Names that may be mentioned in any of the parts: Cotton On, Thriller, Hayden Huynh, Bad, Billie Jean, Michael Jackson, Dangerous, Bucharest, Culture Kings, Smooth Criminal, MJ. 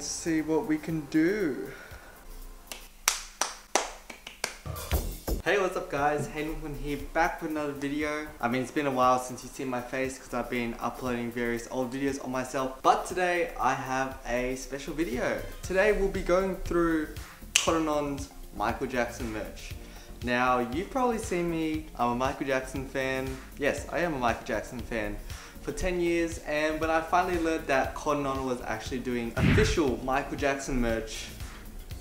Let's see what we can do. Hey, what's up guys, Hayden here, back with another video. I mean, it's been a while since you've seen my face because I've been uploading various old videos on myself, but today I have a special video. Today we'll be going through Cotton On's Michael Jackson merch. Now, you've probably seen me, I'm a Michael Jackson fan. Yes, I am a Michael Jackson fan for 10 years, and when I finally learned that Cotton On was actually doing official Michael Jackson merch,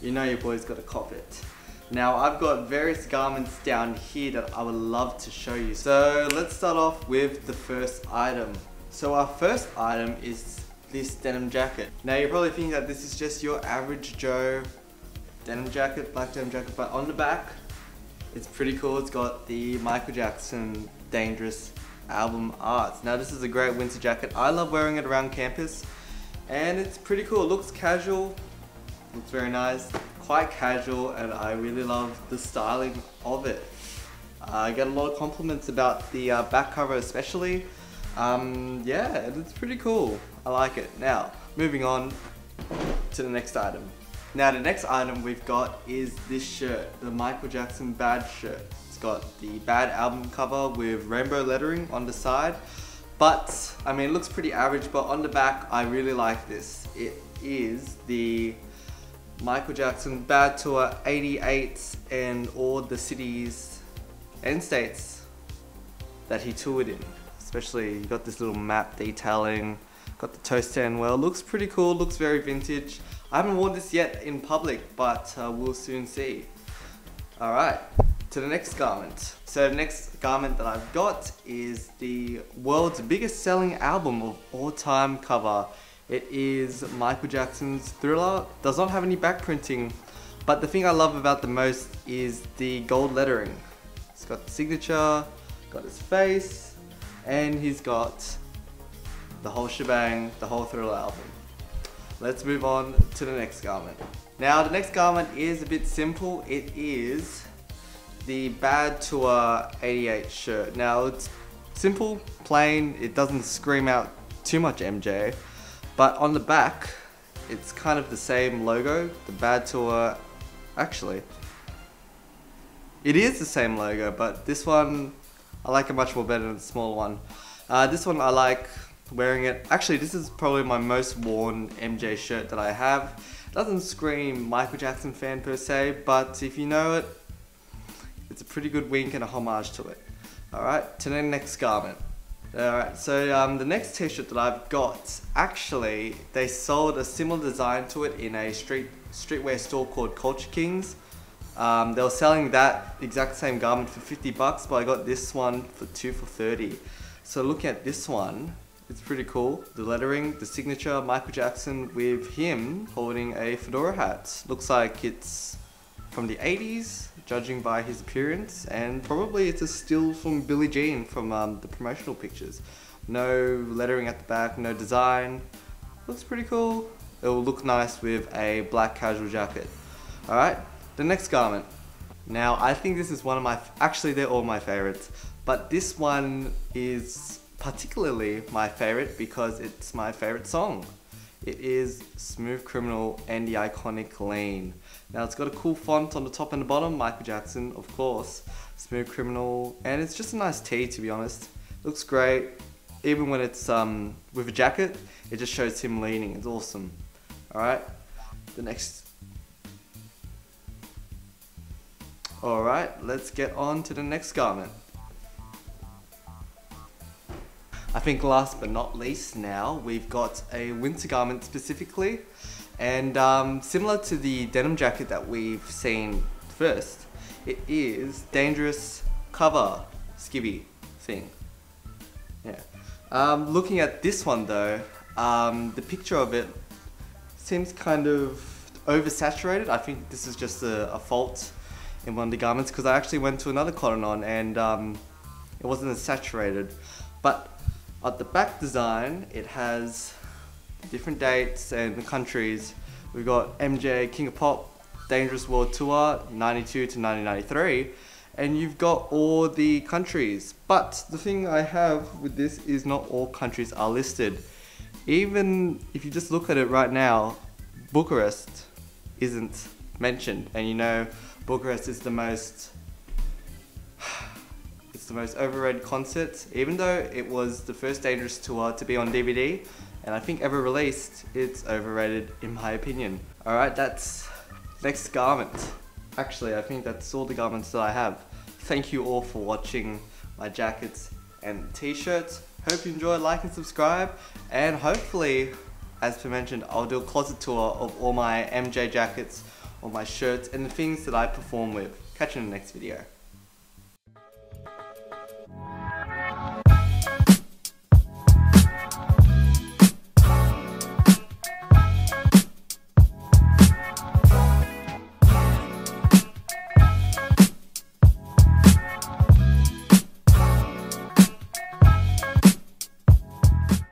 you know your boy's gotta cop it. Now, I've got various garments down here that I would love to show you. So, let's start off with the first item. So, our first item is this denim jacket. Now, you're probably thinking that this is just your average Joe denim jacket, black denim jacket, but on the back, it's pretty cool. It's got the Michael Jackson Dangerous album art. Now this is a great winter jacket. I love wearing it around campus and it's pretty cool. It looks casual, looks very nice, quite casual, and I really love the styling of it. I get a lot of compliments about the back cover especially. Yeah, it's pretty cool. I like it. Now, moving on to the next item. Now the next item we've got is this shirt, the Michael Jackson Bad shirt. It's got the Bad album cover with rainbow lettering on the side. But, I mean, it looks pretty average, but on the back, I really like this. It is the Michael Jackson Bad Tour 88 and all the cities and states that he toured in. Especially, you got this little map detailing, got the toe stand well, looks pretty cool, looks very vintage. I haven't worn this yet in public, but we'll soon see. Alright, to the next garment. So the next garment that I've got is the world's biggest selling album of all time cover. It is Michael Jackson's Thriller. Does not have any back printing, but the thing I love about the most is the gold lettering. It's got the signature, got his face, and he's got the whole shebang, the whole Thriller album. Let's move on to the next garment. Now the next garment is a bit simple. It is the Bad Tour 88 shirt. Now it's simple, plain, it doesn't scream out too much MJ, but on the back, it's kind of the same logo, the Bad Tour, actually. It is the same logo, but this one, I like it much more better than the small one. This one I like wearing it. Actually, this is probably my most worn MJ shirt that I have. It doesn't scream Michael Jackson fan per se, but if you know it, it's a pretty good wink and a homage to it. Alright, to the next garment. Alright, so the next t-shirt that I've got, actually, they sold a similar design to it in a streetwear store called Culture Kings. They were selling that exact same garment for 50 bucks, but I got this one for 2 for $30. So looking at this one, it's pretty cool. The lettering, the signature, Michael Jackson with him holding a fedora hat. Looks like it's from the 80s, judging by his appearance, and probably it's a still from Billie Jean from the promotional pictures. No lettering at the back, no design. Looks pretty cool. It will look nice with a black casual jacket. Alright, the next garment. Now I think this is one of my, actually they're all my favorites, but this one is particularly my favorite because it's my favorite song. It is Smooth Criminal and the iconic Lean. Now it's got a cool font on the top and the bottom, Michael Jackson, of course. Smooth Criminal, and it's just a nice tee to be honest. Looks great, even when it's with a jacket, it just shows him leaning, it's awesome. Alright, the next. Alright, let's get on to the next garment. I think last but not least now, we've got a winter garment specifically, and similar to the denim jacket that we've seen first, it is Dangerous cover skivvy thing. Yeah. Looking at this one though, the picture of it seems kind of oversaturated. I think this is just a fault in one of the garments because I actually went to another Cotton On and it wasn't as saturated. But at the back design, it has different dates and countries. We've got MJ, King of Pop, Dangerous World Tour, 92 to 1993. And you've got all the countries. But the thing I have with this is not all countries are listed. Even if you just look at it right now, Bucharest isn't mentioned, and you know Bucharest is the most overrated concert, even though it was the first Dangerous tour to be on DVD and I think ever released. It's overrated in my opinion. Alright, that's next garment. Actually, I think that's all the garments that I have. Thank you all for watching my jackets and t-shirts. Hope you enjoy, like and subscribe, and hopefully, as per mentioned, I'll do a closet tour of all my MJ jackets, all my shirts and the things that I perform with. Catch you in the next video.